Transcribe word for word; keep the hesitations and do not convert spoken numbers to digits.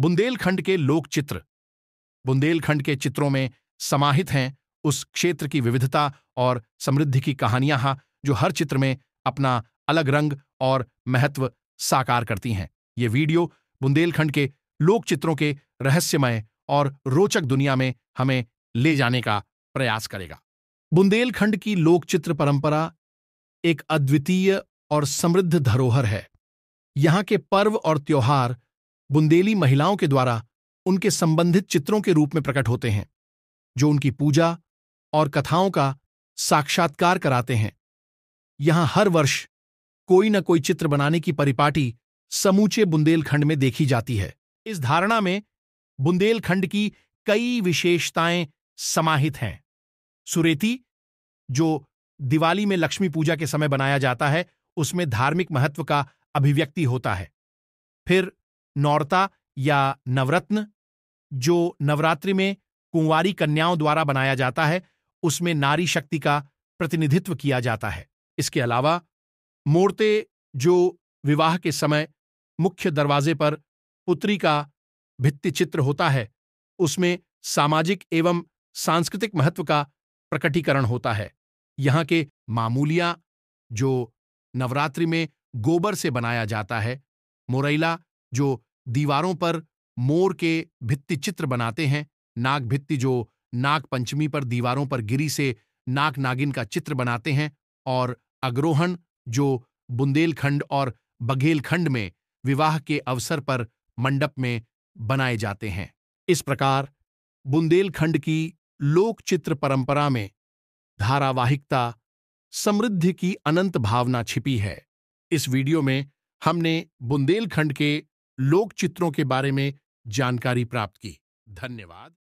बुंदेलखंड के लोक चित्र। बुंदेलखंड के चित्रों में समाहित हैं उस क्षेत्र की विविधता और समृद्धि की कहानियां जो हर चित्र में अपना अलग रंग और महत्व साकार करती हैं। ये वीडियो बुंदेलखंड के लोक चित्रों के रहस्यमय और रोचक दुनिया में हमें ले जाने का प्रयास करेगा। बुंदेलखंड की लोकचित्र परंपरा एक अद्वितीय और समृद्ध धरोहर है। यहाँ के पर्व और त्योहार बुंदेली महिलाओं के द्वारा उनके संबंधित चित्रों के रूप में प्रकट होते हैं, जो उनकी पूजा और कथाओं का साक्षात्कार कराते हैं। यहाँ हर वर्ष कोई न कोई चित्र बनाने की परिपाटी समूचे बुंदेलखंड में देखी जाती है। इस धारणा में बुंदेलखंड की कई विशेषताएं समाहित हैं। सुरेती, जो दिवाली में लक्ष्मी पूजा के समय बनाया जाता है, उसमें धार्मिक महत्व का अभिव्यक्ति होता है। फिर नौरता या नवरत्न, जो नवरात्रि में कुंवारी कन्याओं द्वारा बनाया जाता है, उसमें नारी शक्ति का प्रतिनिधित्व किया जाता है। इसके अलावा मोर्ते, जो विवाह के समय मुख्य दरवाजे पर पुत्री का भित्ति चित्र होता है, उसमें सामाजिक एवं सांस्कृतिक महत्व का प्रकटीकरण होता है। यहाँ के मामूलिया, जो नवरात्रि में गोबर से बनाया जाता है, मुरैला, जो दीवारों पर मोर के भित्ति चित्र बनाते हैं, नाग भित्ती, जो नाग पंचमी पर दीवारों पर गिरी से नाग नागिन का चित्र बनाते हैं, और अग्रोहन, जो बुंदेलखंड और बघेलखंड में विवाह के अवसर पर मंडप में बनाए जाते हैं। इस प्रकार बुंदेलखंड की लोक चित्र परंपरा में धारावाहिकता, समृद्धि की अनंत भावना छिपी है। इस वीडियो में हमने बुंदेलखंड के लोक चित्रों के बारे में जानकारी प्राप्त की। धन्यवाद।